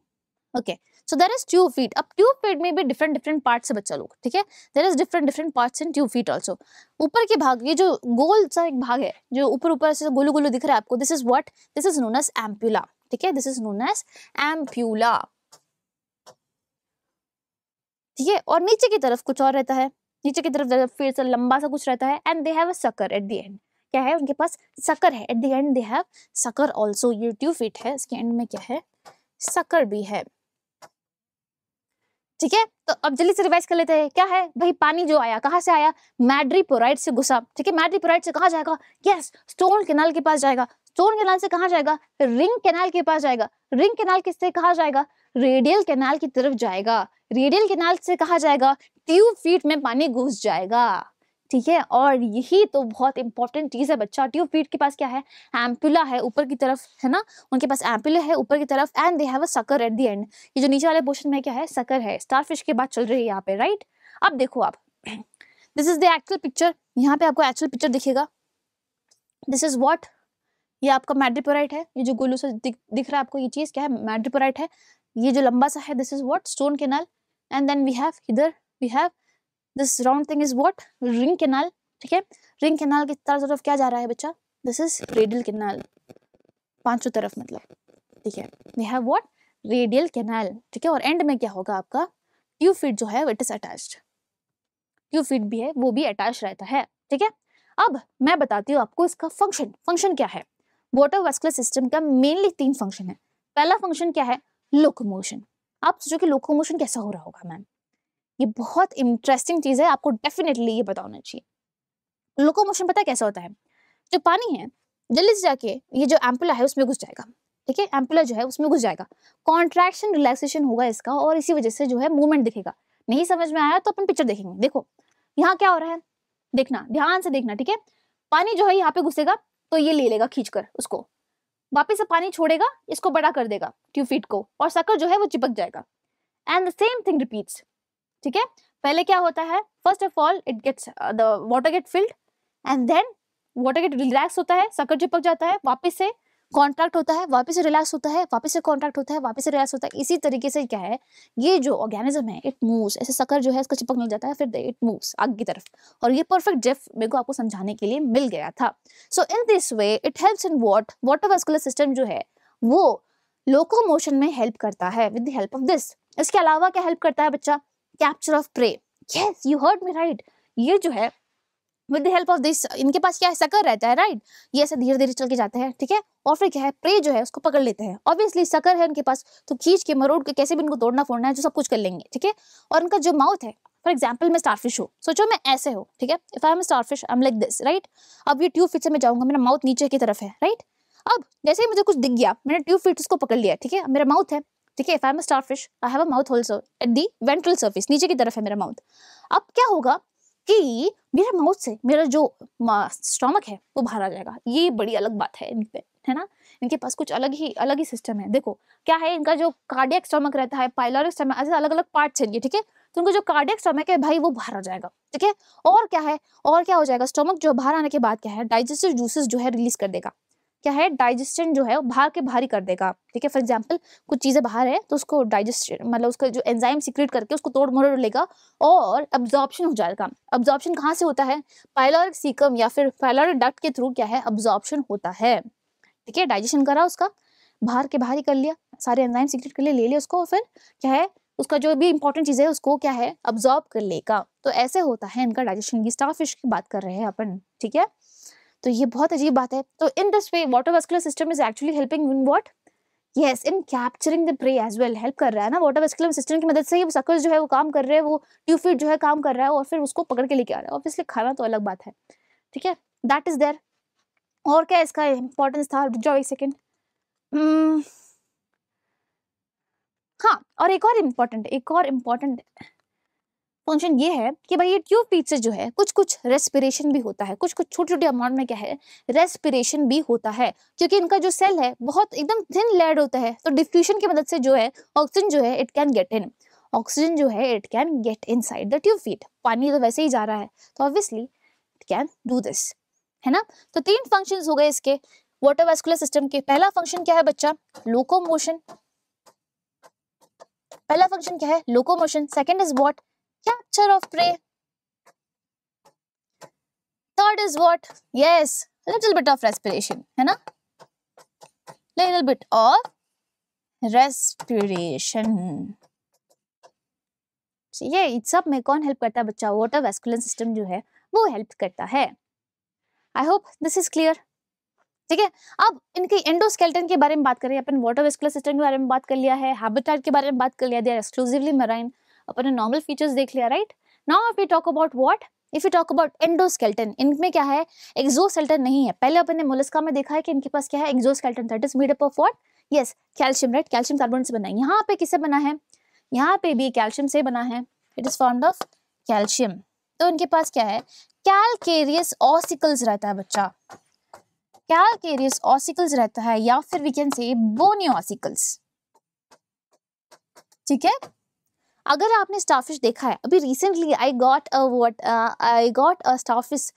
Okay, so there is tube feet. अब ट्यूब फीट में भी डिफरेंट डिफरेंट पार्ट्स है बच्चा लोग, ठीक है, there is different different parts in tube feet also. ऊपर के भाग, ये जो गोल सा एक भाग है जो ऊपर ऊपर से गोलू गोलू दिख रहा है आपको, this is what, this is known as ampulla. ठीक है, this is known as ampulla. ठीक है, और नीचे की तरफ कुछ और रहता है, नीचे की तरफ फिर से लंबा सा कुछ रहता है, and they have a sucker at the end. क्या है उनके पास? सकर है at the end, they have sucker also. ये ट्यूब फीट है, इसके एंड में क्या है? सकर भी है। ठीक है, तो अब जल्दी से रिवाइज कर लेते हैं। क्या है भाई, पानी जो आया कहाँ से आया? मैड्रीपोराइट से घुसा। ठीक है, मैड्रीपोराइट से कहाँ जाएगा? यस, स्टोन कैनाल के पास जाएगा। स्टोन कैनाल से कहाँ जाएगा? रिंग कैनाल के पास जाएगा। रिंग कैनाल किससे कहाँ जाएगा? रेडियल कैनाल की तरफ जाएगा। रेडियल कैनाल से कहाँ जाएगा? ट्यूब फीट में पानी घुस जाएगा। ठीक है, और यही तो बहुत इंपॉर्टेंट चीज है बच्चा। ट्यूब फीट के पास क्या है? एम्प्यूला है ऊपर की तरफ, है ना, उनके पास एम्प्यूला है ऊपर की तरफ, and they have a sucker at the end. ये जो नीचे वाले पोर्शन में क्या है? सकर है। स्टारफिश के बाद चल रही है यहाँ पे, राइट। अब देखो आप, this is the actual picture. यहाँ पे आपको एक्चुअल पिक्चर दिखेगा। दिस इज व्हाट, ये आपका मैड्रीपोराइट है। ये जो गोलू सा दिख, दिख रहा है आपको, ये चीज क्या है? मैड्रीपोराइट है। ये जो लंबा सा है, this is what, stone canal. And then we have hither, we have this round thing is what, ring canal. ठीक है, रिंग कैनाल की तरफ क्या जा रहा है बच्चा? दिस इज रेडियल कैनाल, पांचों तरफ मतलब। ठीक है, we have what, radial canal. ठीक है, और एंड में क्या होगा आपका? ट्यूब फीट जो है it is attached, tube feet भी है वो भी अटैच रहता है। ठीक है, अब मैं बताती हूँ आपको इसका फंक्शन। फंक्शन क्या है? वाटर वैस्कुलर सिस्टम का मेनली तीन फंक्शन है। पहला फंक्शन क्या है? लोकोमोशन। आप सोचो कि लोकोमोशन कैसा हो रहा होगा मैम, ये बहुत इंटरेस्टिंग चीज है, आपको डेफिनेटली ये पता होना चाहिए। लोकोमोशन पता है कैसा होता है? जो पानी है जल्दी से जाके ये जो एम्पुला है उसमें घुस जाएगा। ठीक है, एम्पुला जो है उसमें घुस जाएगा, कॉन्ट्रैक्शन रिलैक्सेशन होगा इसका, और इसी वजह से जो है मूवमेंट दिखेगा। नहीं समझ में आया तो अपन पिक्चर देखेंगे। देखो यहाँ क्या हो रहा है, देखना, ध्यान से देखना। ठीक है, पानी जो है यहाँ पे घुसेगा तो ये ले लेगा खींचकर उसको, वापिस से पानी छोड़ेगा, इसको बड़ा कर देगा ट्यूब फीट को, और सकर जो है वो चिपक जाएगा। And the same thing repeats. ठीक है, पहले क्या होता है? First of all it gets the water get filled, and then water get relax होता है, सकर चिपक जाता है, वापस से कॉन्ट्रैक्ट होता है, वापस से रिलैक्स होता है, वापस से कॉन्ट्रैक्ट होता है, वापस से रिलैक्स होता है। इसी तरीके से क्या है, ये जो ऑर्गेनिज्म है इट मूव्स। ऐसे सकर जो है इसका चिपक नहीं जाता है, फिर इट मूव्स आगे की तरफ, और ये परफेक्ट जेफ मेरे को आपको समझाने के लिए मिल गया था। So in this way it helps in what, water vascular system जो है वो लोकोमोशन में हेल्प करता है with the help of this. इसके अलावा क्या हेल्प करता है बच्चा? Capture of prey. Yes, you heard me right. ये जो है with the help of this, इनके पास क्या है? सकर रहता है, राइट। ये ऐसे धीरे धीरे चल के जाते हैं। ठीक है, और फिर क्या है? प्रे जो है उसको पकड़ लेते हैं। ऑब्वियसली सकर है उनके पास, तो खींच के मरोड़ के कैसे भी उनको तोड़ना फोड़ना है, जो सब कुछ कर लेंगे। ठीक है, और उनका जो माउथ है, फॉर एग्जाम्पल मैं स्टारफिश हूँ, सोचो मैं ऐसे हूँ। ठीक है, if I am starfish I am like this, right. अब ये ट्यूब फीट से मैं जाऊँगा, मेरा माउथ नीचे की तरफ है, राइट। अब जैसे ही मुझे कुछ दिख गया, मैंने ट्यूब फीट उसको पकड़ लिया। ठीक है, मेरा माउथ है। ठीक है, if I am starfish I have a mouth also at the ventral surface, नीचे की तरफ है मेरा माउथ। अब क्या होगा कि मेरे माउथ से मेरा जो स्टोमक है वो बाहर आ जाएगा। ये बड़ी अलग बात है इनपे, है ना, इनके पास कुछ अलग ही अलग ही सिस्टम है। देखो क्या है, इनका जो कार्डियक स्टोमक रहता है, पाइलोरिक स्टोमक, ऐसे अलग अलग पार्ट्स हैं ये। ठीक है, तो उनका जो कार्डियक स्टोमक है भाई वो बाहर आ जाएगा। ठीक है, और क्या है, और क्या हो जाएगा, स्टोमक जो बाहर आने के बाद क्या है, डाइजेस्टिव जूसेस जो है रिलीज कर देगा। क्या है, डाइजेस्टन जो है बाहर के बाहर ही कर देगा। ठीक है, फॉर एग्जाम्पल कुछ चीजें बाहर है तो उसको डाइजेस्टन मतलब उसका जो एंजाइम सीक्रेट करके उसको तोड़ मोड़ लेगा, और अब्जॉर्प्शन हो जाएगा। अब्जॉर्प्शन कहाँ से होता है? पाइलोरिक सीकम या फिर पाइलोरिक डक्ट के थ्रू क्या है अब्जॉर्प्शन होता है। ठीक है, डाइजेशन करा उसका, बाहर के बाहर ही कर लिया, सारे एंजाइम सीक्रेट कर लिए, ले लिया उसको, और फिर क्या है उसका जो भी इंपॉर्टेंट चीज है उसको क्या है अब्जॉर्ब कर लेगा। तो ऐसे होता है इनका डाइजेशन। की स्टारफिश की बात कर रहे हैं अपन। ठीक है, तो ये बहुत अजीब बात है। तो in this way water vascular system is actually helping in what, yes, in capturing the prey as well. Help कर रहा है ना, वाटर वैस्कुलर सिस्टम की मदद से ही सकर जो है वो काम कर रहे हैं, वो ट्यूब फीट जो है काम कर रहा है, और फिर उसको पकड़ के लेके आ रहा है। ऑब्वियसली खाना तो अलग बात है। ठीक है, दैट इज देयर। और क्या इसका इंपॉर्टेंस था? रुक जाओ एक सेकेंड। hmm. हाँ, और एक और इम्पोर्टेंट एक और इम्पोर्टेंट फंक्शन ये है कि भाई ये ट्यूब फीट से जो है कुछ कुछ रेस्पिरेशन भी होता है, कुछ कुछ छोटे छोटे अमाउंट में क्या है रेस्पिरेशन भी होता है, क्योंकि इनका जो सेल है बहुत एकदम थिन लेयर्ड होता है, तो डिफ्यूजन की मदद से जो है ऑक्सीजन जो है it can get in oxygen जो है it can get inside the tube feet. पानी तो वैसे ही जा रहा है, तो obviously it can do this, है ना। तो तीन फंक्शंस हो गए इसके। वाटर वैस्कुलर सिस्टम के पहला फंक्शन क्या है बच्चा? लोकोमोशन। पहला फंक्शन क्या है? Locomotion. Second is what? Capture of prey. Third is what? Yes, little bit of respiration, है ना, लिटिल बिट ऑफ रेस्पिरेशन। ये सब में कौन हेल्प करता है बच्चा? वाटर वैस्कुलर सिस्टम जो है वो हेल्प करता है। I hope this is clear. ठीक है, अब इनके एंडोस्केल्टन के बारे में बात करें। अपन वाटर वैस्कुलर सिस्टम के बारे में बात कर लिया है, हैबिटेट के बारे में बात कर लिया, दे आर एक्सक्लूसिवली मराइन, अपन ने नॉर्मल फीचर्स देख लिया, right. Now if we talk about what, if you talk about endoskeleton, इनमें क्या है? एक्सोस्केल्टन नहीं है। पहले अपन ने मोलस्का में देखा है कि इनके पास क्या है? Exoskeleton, that is made up of what? Yes, calcium, right, calcium carbonate से बना है। यहाँ पे किससे बना है? यहाँ पे भी कैल्शियम से बना है, it is formed of calcium. तो इनके पास क्या है? कैलकेरियस ऑसिकल्स रहता है बच्चा, कैलकेरियस ऑसिकल्स रहता है, या फिर we can say bony ossicles. ठीक है, अगर आपने स्टारफिश देखा है, अभी recently I got a what I got a starfish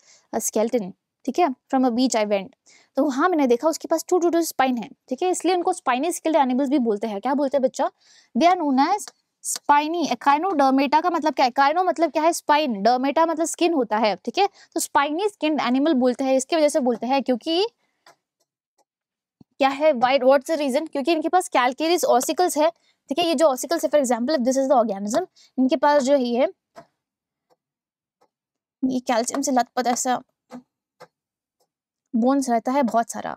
skeleton, ठीक है, from a beach I went, तो वहाँ मैंने देखा उसके पास टू टू टू स्पाइन है, ठीक है, इसलिए उनको स्पाइनी स्केल्ड एनिमल्स भी बोलते हैं। क्या बोलते हैं बच्चा? They are known as spiny. Echinodermata का मतलब क्या है? एकाइनो मतलब क्या है? स्पाइन, डर्मेटा मतलब स्किन होता है, ठीक है, तो स्पाइनी स्किन एनिमल बोलते हैं, इसकी वजह से बोलते हैं, क्योंकि क्या है वाइट, व्हाट्स द रीजन? क्योंकि इनके पास कैलकेरियस ऑसिकल्स है, ठीक है, ये जो ऑसिकल्स है, for example this is the organism, इनके पास जो है ये कैल्शियम से लत पता ऐसा बोन्स रहता है बहुत सारा।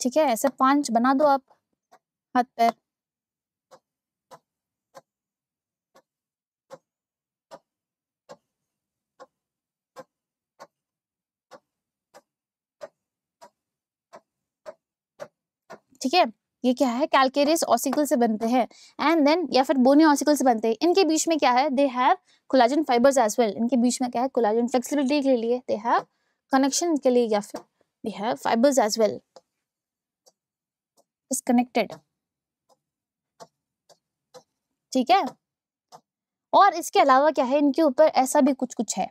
ठीक है, ऐसे पांच बना दो आप हाथ पैर। ठीक है, ये क्या है? कैलकेरियस ऑसिकल से बनते हैं, एंड देन या फिर बोनी ऑसिकल से बनते हैं। इनके बीच में क्या है? They have collagen fibres as well. इनके बीच में क्या है? कोलाजन फ्लेक्सिबिलिटी के लिए, दे हैव कनेक्शन के लिए, या फिर they have fibres as well, is connected. ठीक है, और इसके अलावा क्या है? इनके ऊपर ऐसा भी कुछ कुछ है,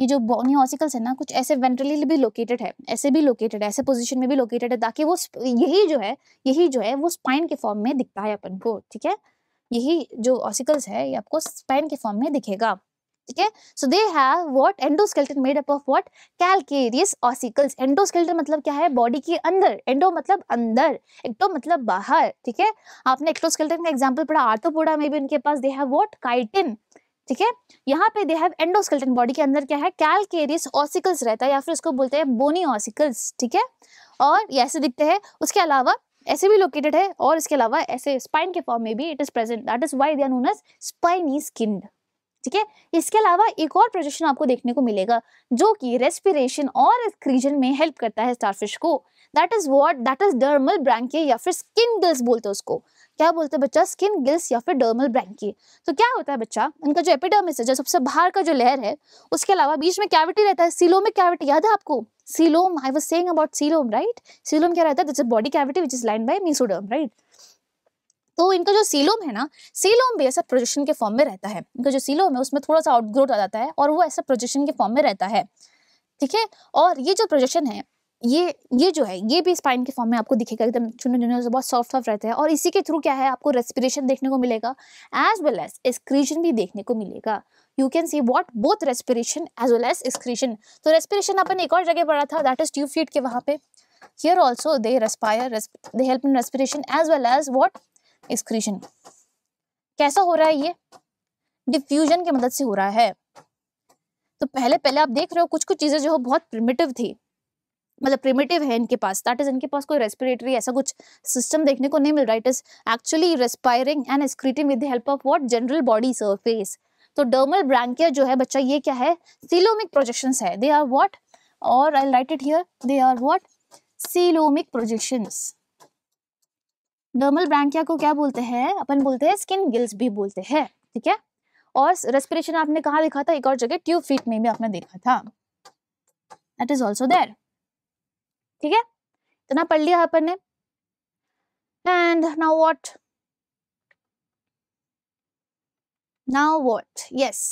ये जो बोनी ऑसिकल्स है ना, कुछ ऐसे वेंट्रली भी लोकेटेड है, ऐसे भी लोकेटेड है, ऐसे पोजीशन में भी लोकेटेड है, ताकि वो यही जो है यही जो है वो स्पाइन के फॉर्म में दिखता है अपन को। ठीक है, यही जो ऑसिकल्स है ये आपको स्पाइन के फॉर्म में दिखेगा। ठीक है, so they have what? Endoskeleton made up of what? Calcareous ossicles. Endoskeleton मतलब क्या है? बॉडी के अंदर, एंडो मतलब अंदर, एक्टो मतलब बाहर। ठीक है, आपने एक्टोस्केल्टन का एग्जांपल पढ़ा, आर्थ्रोपोडा में भी इनके पास दे हैव व्हाट? काइटिन। ठीक है, यहाँ पे दे हैव एंडोस्केल्टन, बॉडी के अंदर क्या है? कैलकेरियस ऑसिकल्स रहता है, या फिर उसको बोलते हैं बोनी ऑसिकल्स। ठीक है, और ये ऐसे दिखते हैं, उसके अलावा ऐसे भी लोकेटेड है, और इसके अलावा ऐसे स्पाइन के फॉर्म में भी it is present, that is why they are known as spiny skinned. ठीक है, इसके अलावा एक और प्रोजेक्शन आपको देखने को मिलेगा जो कि रेस्पिरेशन और एक्रीजन में हेल्प करता है स्टारफिश को, that is what? That is dermal branchia, या फिर स्किन गिल्स बोलते हैं उसको। क्या बोलते हैं बच्चा? स्किन गिल्स या फिर डर्मल ब्रैंकिया। तो क्या होता है बच्चा? इनका जो एपिडर्मिस है, जो सबसे बाहर का जो लेयर है, उसके अलावा बीच में कैविटी रहता है, सीलोम में कैविटी, याद है आपको? Coelom, I was saying about coelom, right. Coelom क्या रहता है? That's a body cavity which is lined by mesoderm, right. तो इनका जो सीलोम है ना, सीलोम भी ऐसा प्रोजेक्शन के फॉर्म में रहता है, इनका जो सीलोम है उसमें थोड़ा सा आउटग्रोथ आ जाता है, और वो ऐसा प्रोजेक्शन के फॉर्म में रहता है। ठीक है, और ये जो प्रोजेक्शन है, ये ये जो है ये भी स्पाइन के फॉर्म में आपको दिखेगा, एकदम चुने चुने से बहुत सॉफ्ट सॉफ्ट रहता है, और इसी के थ्रू क्या है आपको रेस्पिरेशन देखने को मिलेगा, एज वेल एज एक्सक्रीशन भी देखने को मिलेगा। You can see what? Both respiration as well as excretion. तो रेस्पिरेशन अपन एक और जगह पढ़ा था, दैट इज ट्यूब फीट के, वहाँ पे here also they respire, they help in respiration as well as what? Excretion. कैसा हो रहा है? ये डिफ्यूजन की मदद से हो रहा है। तो पहले पहले आप देख रहे हो कुछ कुछ चीजें जो बहुत प्रिमिटिव थी, मतलब प्रिमिटिव है इनके पास, दैट इज इनके पास कोई रेस्पिरेटरी ऐसा कुछ सिस्टम देखने को नहीं मिल रहा, it is actually respiring and excreting with the help of what? General body surface. तो डर्मल ब्रैंकिया जो है बच्चा, ये क्या है? सीलोमिक प्रोजेक्शंस है, दे आर व्हाट? और I write it here, they are what? Coelomic projections. Dermal branchia को क्या बोलते हैं? अपन बोलते हैं स्किन गिल्स भी बोलते हैं। ठीक है, और रेस्पिरेशन आपने कहाँ देखा था? एक और जगह ट्यूब फीट में भी आपने देखा था, दैट इज आल्सो देयर। ठीक है, इतना पढ़ लिया अपन ने। And now what? Now what? Yes,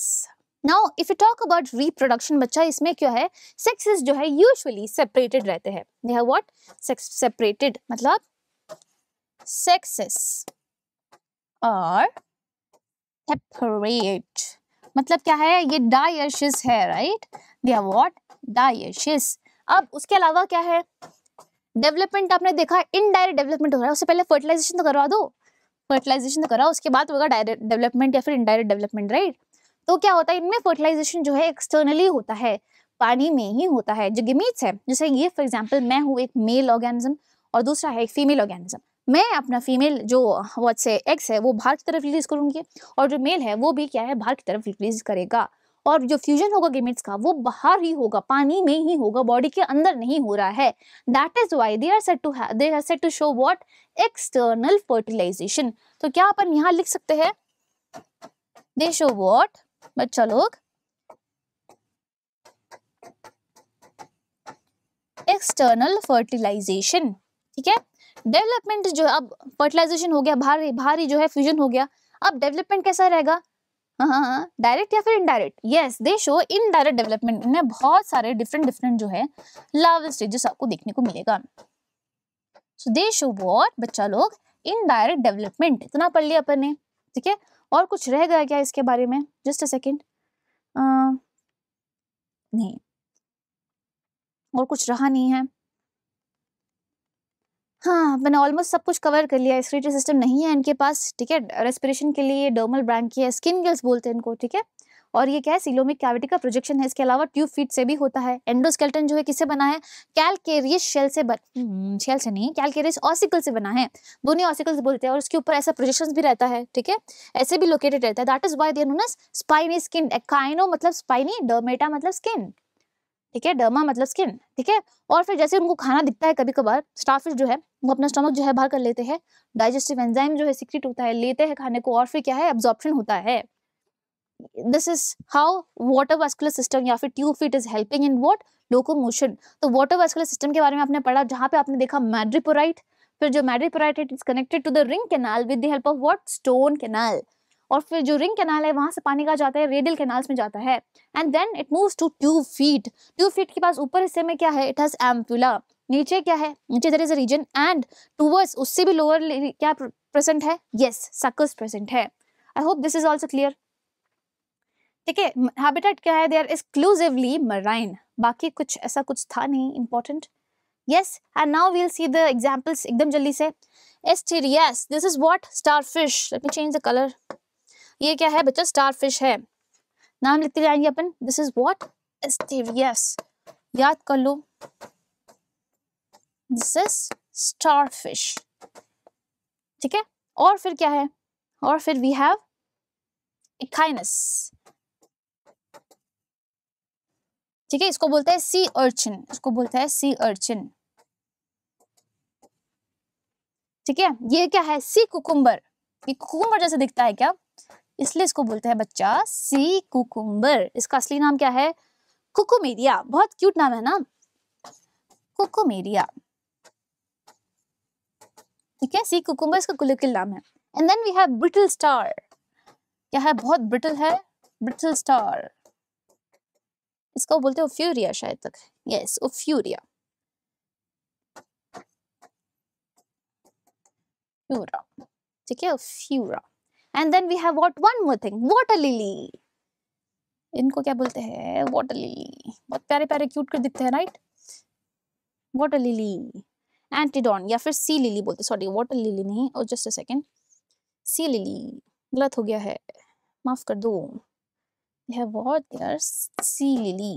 now if you talk about reproduction, बच्चा इसमें क्या है, सेक्सेस जो है यूजुअली सेपरेटेड रहते हैं. दे हैव व्हाट सेपरेटेड मतलब सेक्सेस और सेपरेट मतलब क्या है, ये डायशियस है right. They have what dioecious. अब उसके अलावा क्या है, डेवलपमेंट आपने देखा इनडायरेक्ट डेवलपमेंट हो रहा है, उससे पहले फर्टिलाइजेशन तो करवा दो, फर्टिलाइजेशन तो कराओ उसके बाद होगा डायरेक्ट डेवलपमेंट या फिर इनडायरेक्ट डेवलपमेंट राइट. तो क्या होता है इनमें फर्टिलाइजेशन जो है एक्सटर्नली होता है, पानी में ही होता है, जो गिमीट्स है जैसे ये फॉर एग्जांपल मैं हूँ एक मेल ऑर्गेनिज्म और दूसरा है एक फीमेल ऑर्गेनिज्म. मैं अपना फीमेल जो व्हाट से एग्स है वो बाहर की तरफ रिलीज करूंगी और जो मेल है वो भी क्या है बाहर की तरफ रिलीज करेगा और जो फ्यूजन होगा गिमिट्स का वो बाहर ही होगा, पानी में ही होगा, बॉडी के अंदर नहीं हो रहा है. That is why they are said to they are said to show what external fertilisation. तो क्या अपन यहाँ लिख सकते हैं दे शो व्हाट बच्चा लोग एक्सटर्नल फर्टिलाइजेशन. ठीक है डेवलपमेंट जो है, अब फर्टिलाइजेशन हो गया, बाहरी बाहरी जो है फ्यूजन हो गया, अब डेवलपमेंट कैसा रहेगा, हाँ डायरेक्ट या फिर indirect. Yes they show indirect development. इनमें बहुत सारे डिफरेंट डिफरेंट जो है लार्वल स्टेजेस आपको देखने को मिलेगा. सो दे शो व्हाट बच्चा लोग इनडायरेक्ट डेवलपमेंट. इतना पढ़ लिया अपन ने. ठीक है और कुछ रह गया क्या इसके बारे में, जस्ट अ सेकेंड, नहीं और कुछ रहा नहीं है. हाँ मैंने ऑलमोस्ट सब कुछ कवर कर लिया. एक्सक्रीटरी सिस्टम नहीं है इनके पास. ठीक है रेस्पिरेशन के लिए डर्मल ब्रांकिया स्किन गिल्स बोलते हैं इनको. ठीक है और ये क्या है सीलोमिक कैविटी का प्रोजेक्शन है. इसके अलावा ट्यूब फीट से भी होता है. एंडोस्केल्टन जो है किससे बना है, कैलकेरियस शेल से बन... शेल से नहीं कैलकेरियस ऑसिकल से बना है. दोनों ऑसिकल्स बोलते हैं और उसके ऊपर ऐसा प्रोजेक्शन भी रहता है. ठीक है ऐसे भी लोकेटेड रहता है. That is why they are known as spiny skin. Echino मतलब स्पाइनी, डर्मेटा मतलब स्किन. ठीक है डर्मा मतलब स्किन. ठीक है और फिर जैसे उनको खाना दिखता है कभी कभार स्टारफिश जो है वो अपना स्टमक जो है बाहर कर लेते हैं. डाइजेस्टिव एंजाइम जो है सीक्रेट होता है, लेते हैं खाने को और फिर क्या है एब्जॉर्प्शन होता है. This is how water vascular system या फिर tube feet is helping in what locomotion. तो वाटर वास्कुलर सिस्टम के बारे में आपने पढ़ा जहाँ पे आपने देखा मैड्रिपोराइट. फिर जो madreporite it is connected to the ring canal with the help of what stone canal. और फिर जो रिंग कैनाल है वहां से पानी का जाता है रेडियल कैनाल्स में जाता है. And then it moves to tube feet. Tube feet के पास ऊपर हिस्से में क्या है इट हैज एम्पुला. नीचे क्या है नीचे there is a region and towards उससे भी लोअर क्या प्रेजेंट है, यस सैकस प्रेजेंट है. I hope this is also clear. ठीक है हैबिटेट क्या है दे आर एक्सक्लूसिवली मराइन. बाकी कुछ ऐसा कुछ था नहीं important. Yes and now we will see the examples एकदम जल्दी से. Asterias this is what starfish. Let me change the colour. ये क्या है बच्चा स्टारफिश है. नाम लिखते जाएंगे अपन. This is what Asterias. याद कर लो दिस इज स्टारफिश. ठीक है और फिर क्या है और फिर वी हैव इकाइनस. ठीक है इसको बोलते हैं सी अर्चिन. इसको बोलते हैं सी अर्चिन. ठीक है ये क्या है सी कुकुम्बर. ये कुकुम्बर जैसे दिखता है क्या, इसलिए इसको बोलते हैं बच्चा सी कुकुम्बर. इसका असली नाम क्या है कुकुमेरिया. बहुत क्यूट नाम है ना कुकुमेरिया. ठीक है सी कुकुम्बर इसका कुलकिल नाम है. And then we have brittle star. क्या है बहुत ब्रिटल है ब्रिटल स्टार. इसको बोलते हैं ओफ्यूरिया शायद तक. यस ओफ्यूरिया. ठीक है Ophiura. And then we have what one more thing, water lily. इनको क्या बोलते हैं water lily. बहुत प्यारे प्यारे क्यूट कर दिखते हैं राइट. Water lily, एंटीडॉन या फिर sea lily बोलते हैं. सॉरी water lily नहीं और just a second, sea lily गलत हो गया है माफ कर दो. They have what they are sea lily.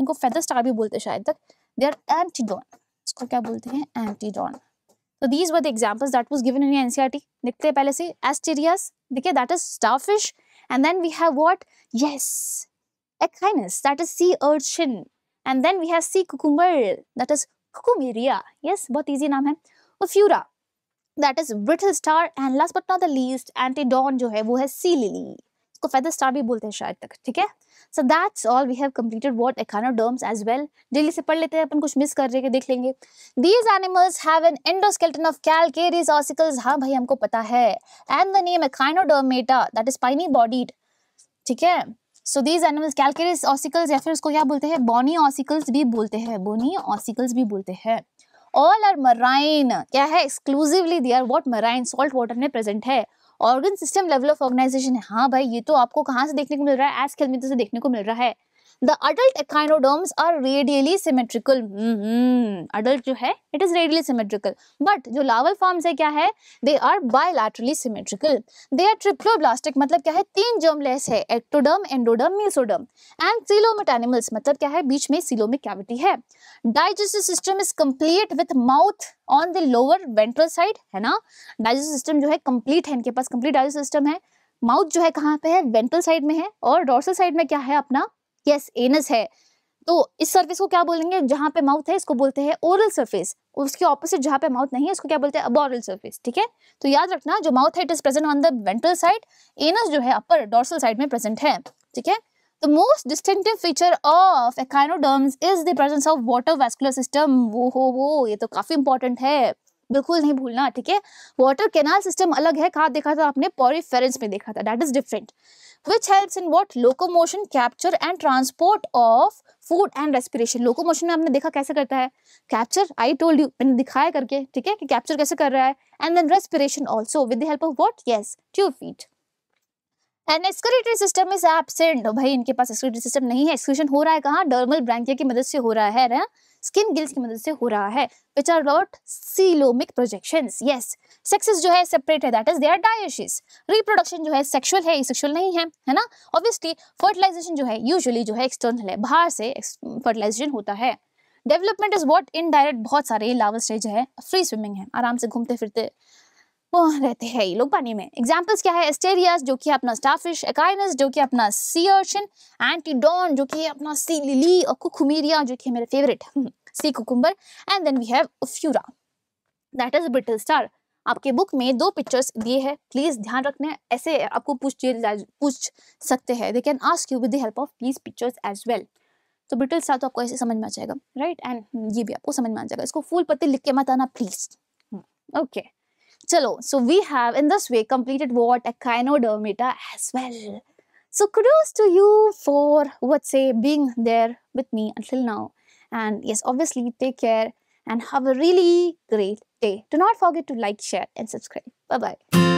इनको feather star भी बोलते हैं शायद तक. They are antedon. इसको क्या बोलते हैं antedon. So these were the examples that was given in your N C E R T. लिखते हैं पहले से Asterias. देखिए that is starfish and then we have what? Yes, Echinus. That is sea urchin and then we have sea cucumber. That is Cucumaria. Yes, बहुत easy नाम है. Ophura. That is brittle star and last but not the least Antedon जो है वो है sea lily. इसको feather star भी बोलते हैं शायद तक. ठीक है. So that's all we have completed what echinoderms as well. जल्दी से पढ़ लेते हैं अपन कुछ मिस कर रहे हैं देख लेंगे. These animals have an endoskeleton of calcareous ossicles. हाँ भाई हमको पता है. And the name echinodermata that is spiny bodied. ठीक है so these animals calcareous ossicles या फिर उसको क्या बोलते हैं, बोनी ऑसिकल्स भी बोलते हैं, बोनी ऑसिकल्स भी बोलते हैं. ऑल आर मराइन, क्या है, exclusively they are what marine salt water में प्रेजेंट है. Organ system level of organisation है. हाँ भाई, ये तो आपको कहाँ से देखने को मिल रहा है, एस्केलमिंथस से देखने को मिल रहा है. The adult echinoderms are radially symmetrical. Adult जो है it is radially symmetrical, but जो लार्वल फॉर्म्स है क्या है, they are bilaterally symmetrical. They are triploblastic, मतलब क्या है, तीन जर्मलेस है, ectoderm, endoderm, mesoderm. And coelomate animals, मतलब क्या है, बीच में सीलोमेट कैविटी है. Digestive system is complete with mouth on the lower ventral side, है ना. डाइजेस्टिव सिस्टम जो है कंप्लीट है, इनके पास कंप्लीट डाइजेस्टिव सिस्टम है. माउथ जो है कहाँ पे है, वेंट्रल साइड में है. और डोर्सल साइड में क्या है अपना, यस, एनस है. तो इस सरफेस को क्या बोलेंगे, जहाँ पे माउथ है इसको बोलते हैं ओरल सरफेस. उसके ऑपोजिट जहाँ पे माउथ नहीं है उसको क्या बोलते हैं, अबॉरल सरफेस. ठीक है, तो याद रखना जो माउथ है it is present on the ventral side, anus जो है अपर डॉर्सल साइड में प्रेजेंट है. ठीक है, the most distinctive feature of echinoderms is the presence of water vascular system. वो हो वो, ये तो काफी इंपॉर्टेंट है, बिल्कुल नहीं भूलना. ठीक है, वाटर कैनाल सिस्टम अलग है, कहाँ देखा था आपने, पोरीफेरेंस में देखा था, that is different. Which helps in what? Locomotion, capture and transport of food and respiration. Locomotion में आपने देखा कैसे करता है, capture, I told you, मैंने दिखाया करके, ठीक है, कि capture कैसे कर रहा है. And then respiration also with the help of what? Yes, tube feet. And excretory system is absent. भाई इनके पास excretory system नहीं है. Excretion हो रहा है कहाँ, dermal branchiae की मदद से हो रहा है, ना? स्किन गिल्स की मदद से हो रहा है, which are what? Coelomic projections. Yes. Sexes जो है separate है, that is they are dioecious. Reproduction जो है sexual है, asexual नहीं है, है ना. Obviously fertilization जो है usually जो है external है, बाहर से fertilization होता है. Development is what? Indirect. बहुत सारे larval stage है, free swimming है, आराम से घूमते फिरते वो रहते हैं ये लोग पानी में. एग्जाम्पल्स क्या है, एस्टेरियास जो कि अपना स्टारफिश, एकाइनस जो कि अपना सी अर्चिन, एंटीडॉन जो कि अपना सी लिली, और कुकुमेरिया जो कि मेरे favourite sea cucumber. And then we have Ophiura that is brittle star. आपके बुक में दो पिक्चर्स दिए हैं, प्लीज ध्यान रखना, ऐसे आपको पूछ पूछ सकते हैं, they can ask you with the help of these pictures as well. तो ब्रिटल स्टार तो आपको ऐसे समझ में आ जाएगा, राइट, एंड ये भी आपको समझ में आ जाएगा. इसको फूल पत्ते लिख के मत आना प्लीज, ओके. चलो, so we have in this way completed what? Echinodermata as well. So kudos to you for what say being there with me until now. And yes, obviously take care and have a really great day. Do not forget to like, share and subscribe. Bye bye.